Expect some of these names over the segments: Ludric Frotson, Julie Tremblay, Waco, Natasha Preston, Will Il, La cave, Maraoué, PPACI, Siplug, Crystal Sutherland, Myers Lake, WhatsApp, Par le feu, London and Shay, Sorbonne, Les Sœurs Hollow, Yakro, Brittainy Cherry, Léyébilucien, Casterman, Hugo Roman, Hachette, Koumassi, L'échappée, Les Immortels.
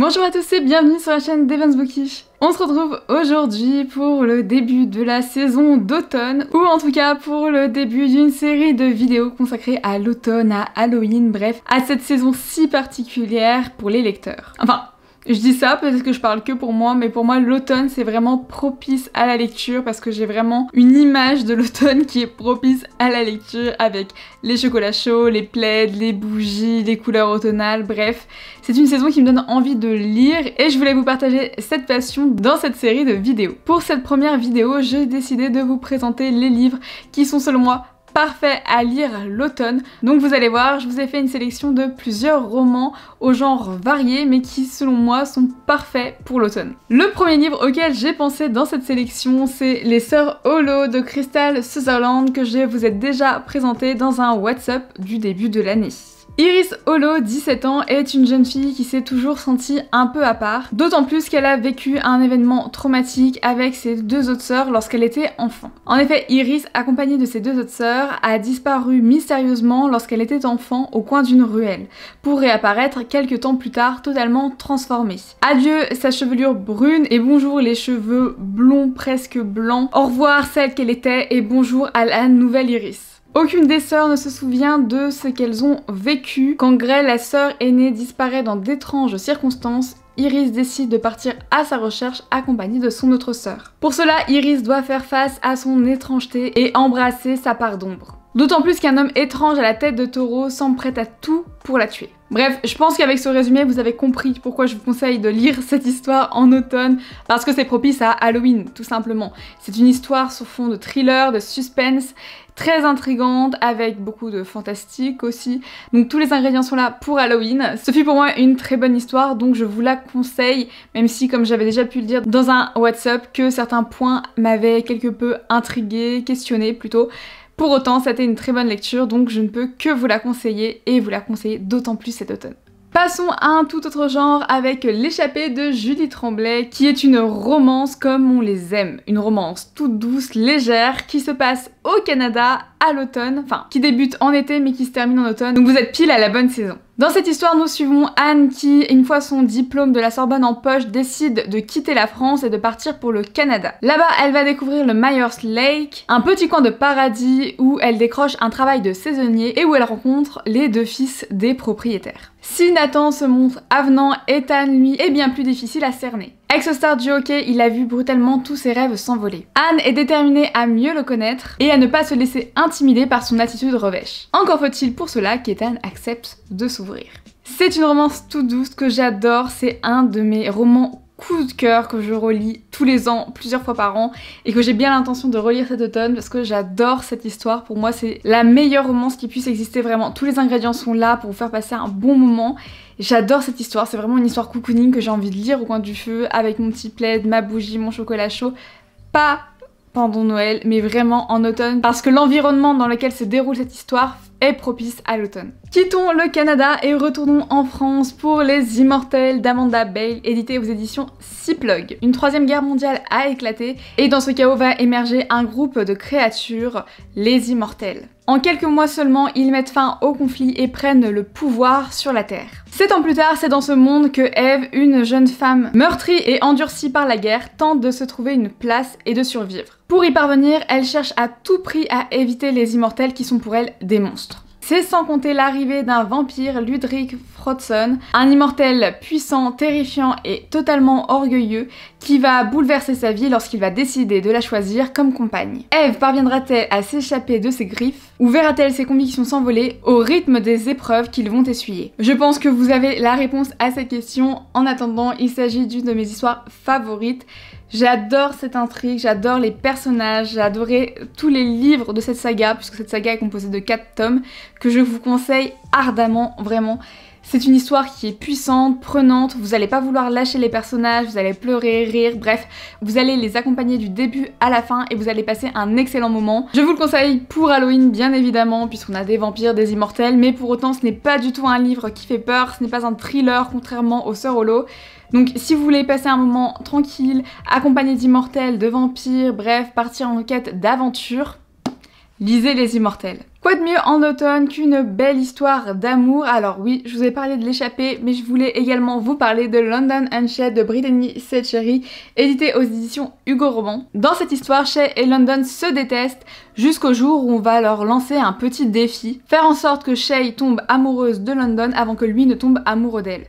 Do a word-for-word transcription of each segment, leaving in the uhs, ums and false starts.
Bonjour à tous et bienvenue sur la chaîne d'Heaven's Bookish. On se retrouve aujourd'hui pour le début de la saison d'automne, ou en tout cas pour le début d'une série de vidéos consacrées à l'automne, à Halloween, bref, à cette saison si particulière pour les lecteurs. Enfin, je dis ça, peut-être que je parle que pour moi, mais pour moi l'automne c'est vraiment propice à la lecture parce que j'ai vraiment une image de l'automne qui est propice à la lecture avec les chocolats chauds, les plaids, les bougies, les couleurs automnales, bref. C'est une saison qui me donne envie de lire et je voulais vous partager cette passion dans cette série de vidéos. Pour cette première vidéo, j'ai décidé de vous présenter les livres qui sont selon moi parfait à lire l'automne. Donc vous allez voir, je vous ai fait une sélection de plusieurs romans au genre varié mais qui selon moi sont parfaits pour l'automne. Le premier livre auquel j'ai pensé dans cette sélection, c'est Les Sœurs Hollow de Crystal Sutherland que je vous ai déjà présenté dans un WhatsApp du début de l'année. Iris Hollow, dix-sept ans, est une jeune fille qui s'est toujours sentie un peu à part, d'autant plus qu'elle a vécu un événement traumatique avec ses deux autres sœurs lorsqu'elle était enfant. En effet, Iris, accompagnée de ses deux autres sœurs, a disparu mystérieusement lorsqu'elle était enfant au coin d'une ruelle, pour réapparaître quelques temps plus tard totalement transformée. Adieu sa chevelure brune et bonjour les cheveux blonds presque blancs, au revoir celle qu'elle était et bonjour à la nouvelle Iris. Aucune des sœurs ne se souvient de ce qu'elles ont vécu. Quand Grey, la sœur aînée, disparaît dans d'étranges circonstances, Iris décide de partir à sa recherche accompagnée de son autre sœur. Pour cela, Iris doit faire face à son étrangeté et embrasser sa part d'ombre. D'autant plus qu'un homme étrange à la tête de taureau semble prêt à tout pour la tuer. Bref, je pense qu'avec ce résumé, vous avez compris pourquoi je vous conseille de lire cette histoire en automne, parce que c'est propice à Halloween, tout simplement. C'est une histoire sur fond de thriller, de suspense, très intrigante, avec beaucoup de fantastique aussi. Donc tous les ingrédients sont là pour Halloween. Ce fut pour moi une très bonne histoire, donc je vous la conseille, même si, comme j'avais déjà pu le dire dans un WhatsApp, que certains points m'avaient quelque peu intriguée, questionnée plutôt. Pour autant, c'était une très bonne lecture, donc je ne peux que vous la conseiller, et vous la conseiller d'autant plus cet automne. Passons à un tout autre genre avec L'échappée de Julie Tremblay, qui est une romance comme on les aime. Une romance toute douce, légère, qui se passe au Canada à l'automne, enfin, qui débute en été mais qui se termine en automne, donc vous êtes pile à la bonne saison. Dans cette histoire, nous suivons Anne qui, une fois son diplôme de la Sorbonne en poche, décide de quitter la France et de partir pour le Canada. Là-bas, elle va découvrir le Myers Lake, un petit coin de paradis où elle décroche un travail de saisonnier et où elle rencontre les deux fils des propriétaires. Si Nathan se montre avenant, Ethan, lui, est bien plus difficile à cerner. Ex-star du hockey, il a vu brutalement tous ses rêves s'envoler. Anne est déterminée à mieux le connaître et à ne pas se laisser intimider par son attitude revêche. Encore faut-il pour cela qu'Ethan accepte de s'ouvrir. C'est une romance toute douce que j'adore, c'est un de mes romans coup de cœur que je relis tous les ans, plusieurs fois par an, et que j'ai bien l'intention de relire cet automne parce que j'adore cette histoire. Pour moi, c'est la meilleure romance qui puisse exister, vraiment. Tous les ingrédients sont là pour vous faire passer un bon moment. J'adore cette histoire, c'est vraiment une histoire cocooning que j'ai envie de lire au coin du feu, avec mon petit plaid, ma bougie, mon chocolat chaud. Pas pendant Noël, mais vraiment en automne, parce que l'environnement dans lequel se déroule cette histoire est propice à l'automne. Quittons le Canada et retournons en France pour Les Immortels d'Amanda Bale, édité aux éditions Siplug. Une troisième guerre mondiale a éclaté et dans ce chaos va émerger un groupe de créatures, les Immortels. En quelques mois seulement, ils mettent fin au conflit et prennent le pouvoir sur la Terre. Sept ans plus tard, c'est dans ce monde que Eve, une jeune femme meurtrie et endurcie par la guerre, tente de se trouver une place et de survivre. Pour y parvenir, elle cherche à tout prix à éviter les Immortels qui sont pour elle des monstres. C'est sans compter l'arrivée d'un vampire, Ludric Frotson, un immortel puissant, terrifiant et totalement orgueilleux qui va bouleverser sa vie lorsqu'il va décider de la choisir comme compagne. Eve parviendra-t-elle à s'échapper de ses griffes ou verra-t-elle ses convictions s'envoler au rythme des épreuves qu'ils vont essuyer? Je pense que vous avez la réponse à cette question. En attendant, il s'agit d'une de mes histoires favorites. J'adore cette intrigue, j'adore les personnages, j'ai adoré tous les livres de cette saga, puisque cette saga est composée de quatre tomes, que je vous conseille ardemment, vraiment. C'est une histoire qui est puissante, prenante, vous allez pas vouloir lâcher les personnages, vous allez pleurer, rire, bref, vous allez les accompagner du début à la fin et vous allez passer un excellent moment. Je vous le conseille pour Halloween bien évidemment, puisqu'on a des vampires, des immortels, mais pour autant ce n'est pas du tout un livre qui fait peur, ce n'est pas un thriller contrairement aux Sœurs Hollow. Donc si vous voulez passer un moment tranquille, accompagné d'immortels, de vampires, bref, partir en quête d'aventure, lisez Les Immortels. Quoi de mieux en automne qu'une belle histoire d'amour? Alors oui, je vous ai parlé de L'échappée, mais je voulais également vous parler de London and Shay de Brittainy Cherry, édité aux éditions Hugo Roman. Dans cette histoire, Shay et London se détestent jusqu'au jour où on va leur lancer un petit défi, faire en sorte que Shay tombe amoureuse de London avant que lui ne tombe amoureux d'elle.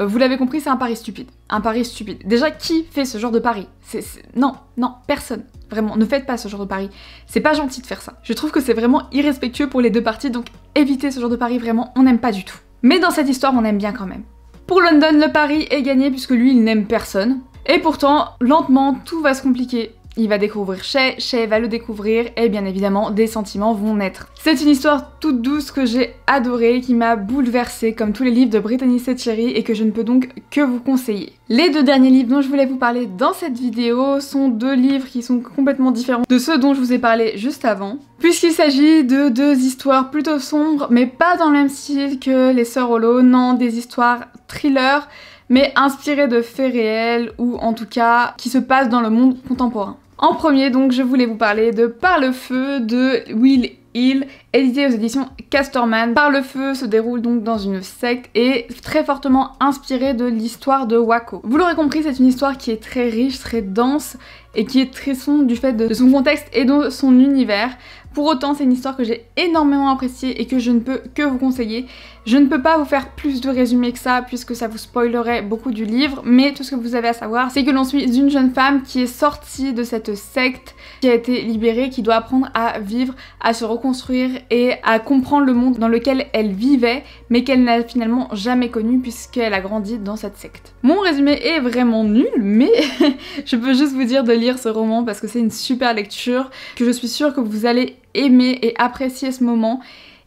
Vous l'avez compris, c'est un pari stupide. Un pari stupide. Déjà, qui fait ce genre de pari? C'est, c'est... Non, non, personne. Vraiment, ne faites pas ce genre de pari. C'est pas gentil de faire ça. Je trouve que c'est vraiment irrespectueux pour les deux parties, donc évitez ce genre de pari, vraiment, on n'aime pas du tout. Mais dans cette histoire, on aime bien quand même. Pour London, le pari est gagné puisque lui, il n'aime personne. Et pourtant, lentement, tout va se compliquer. Il va découvrir Shay, Shay va le découvrir et bien évidemment des sentiments vont naître. C'est une histoire toute douce que j'ai adorée, qui m'a bouleversée comme tous les livres de Brittainy Cherry et que je ne peux donc que vous conseiller. Les deux derniers livres dont je voulais vous parler dans cette vidéo sont deux livres qui sont complètement différents de ceux dont je vous ai parlé juste avant, puisqu'il s'agit de deux histoires plutôt sombres mais pas dans le même style que Les Sœurs Hollow, non, des histoires thriller mais inspirées de faits réels ou en tout cas qui se passent dans le monde contemporain. En premier donc je voulais vous parler de Par le feu de Will Il, édité aux éditions Casterman. Par le feu se déroule donc dans une secte et très fortement inspirée de l'histoire de Waco. Vous l'aurez compris, c'est une histoire qui est très riche, très dense et qui est très sombre du fait de son contexte et de son univers. Pour autant, c'est une histoire que j'ai énormément appréciée et que je ne peux que vous conseiller. Je ne peux pas vous faire plus de résumé que ça puisque ça vous spoilerait beaucoup du livre, mais tout ce que vous avez à savoir, c'est que l'on suit une jeune femme qui est sortie de cette secte, qui a été libérée, qui doit apprendre à vivre, à se reconstruire et à comprendre le monde dans lequel elle vivait, mais qu'elle n'a finalement jamais connu puisqu'elle a grandi dans cette secte. Mon résumé est vraiment nul, mais je peux juste vous dire de lire ce roman parce que c'est une super lecture, que je suis sûre que vous allez aimer et apprécier ce moment.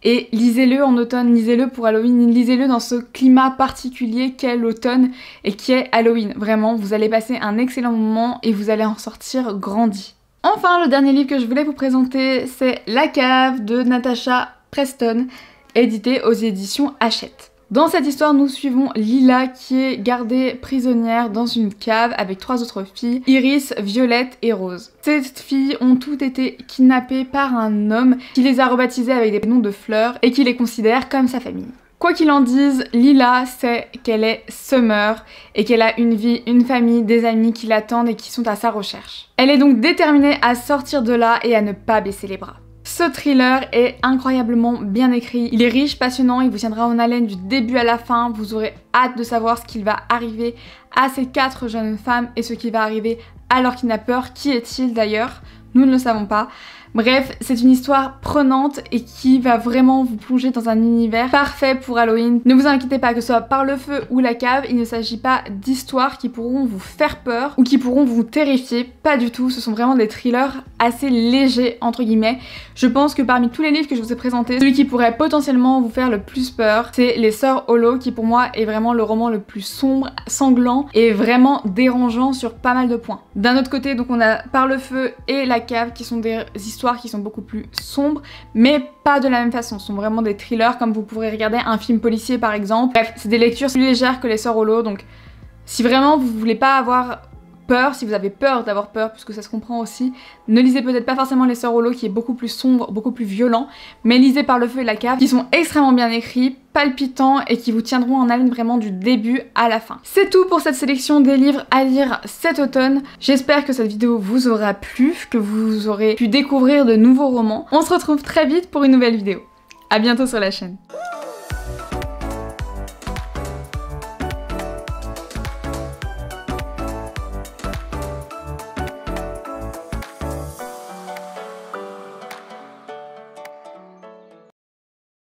Et lisez-le en automne, lisez-le pour Halloween, lisez-le dans ce climat particulier qu'est l'automne et qui est Halloween. Vraiment, vous allez passer un excellent moment et vous allez en sortir grandi. Enfin, le dernier livre que je voulais vous présenter, c'est La cave de Natasha Preston, édité aux éditions Hachette. Dans cette histoire, nous suivons Lila qui est gardée prisonnière dans une cave avec trois autres filles, Iris, Violette et Rose. Ces filles ont toutes été kidnappées par un homme qui les a rebaptisées avec des noms de fleurs et qui les considère comme sa famille. Quoi qu'il en dise, Lila sait qu'elle est Summer et qu'elle a une vie, une famille, des amis qui l'attendent et qui sont à sa recherche. Elle est donc déterminée à sortir de là et à ne pas baisser les bras. Ce thriller est incroyablement bien écrit, il est riche, passionnant, il vous tiendra en haleine du début à la fin, vous aurez hâte de savoir ce qu'il va arriver à ces quatre jeunes femmes et ce qui va arriver à leur kidnappeur. Qui est-il d'ailleurs? Nous ne le savons pas. Bref, c'est une histoire prenante et qui va vraiment vous plonger dans un univers parfait pour Halloween. Ne vous inquiétez pas, que ce soit Par le feu ou La cave, il ne s'agit pas d'histoires qui pourront vous faire peur ou qui pourront vous terrifier, pas du tout. Ce sont vraiment des thrillers assez légers, entre guillemets. Je pense que parmi tous les livres que je vous ai présentés, celui qui pourrait potentiellement vous faire le plus peur, c'est Les Sœurs Hollow, qui pour moi est vraiment le roman le plus sombre, sanglant et vraiment dérangeant sur pas mal de points. D'un autre côté, donc on a Par le feu et La cave qui sont des histoires qui sont beaucoup plus sombres, mais pas de la même façon. Ce sont vraiment des thrillers comme vous pourrez regarder un film policier par exemple. Bref, c'est des lectures plus légères que Les Sœurs Hollow, donc si vraiment vous voulez pas avoir peur, si vous avez peur d'avoir peur, puisque ça se comprend aussi, ne lisez peut-être pas forcément Les Sœurs Hollow qui est beaucoup plus sombre, beaucoup plus violent, mais lisez Par le feu et La cave qui sont extrêmement bien écrits, palpitants et qui vous tiendront en haleine vraiment du début à la fin. C'est tout pour cette sélection des livres à lire cet automne. J'espère que cette vidéo vous aura plu, que vous aurez pu découvrir de nouveaux romans. On se retrouve très vite pour une nouvelle vidéo. À bientôt sur la chaîne.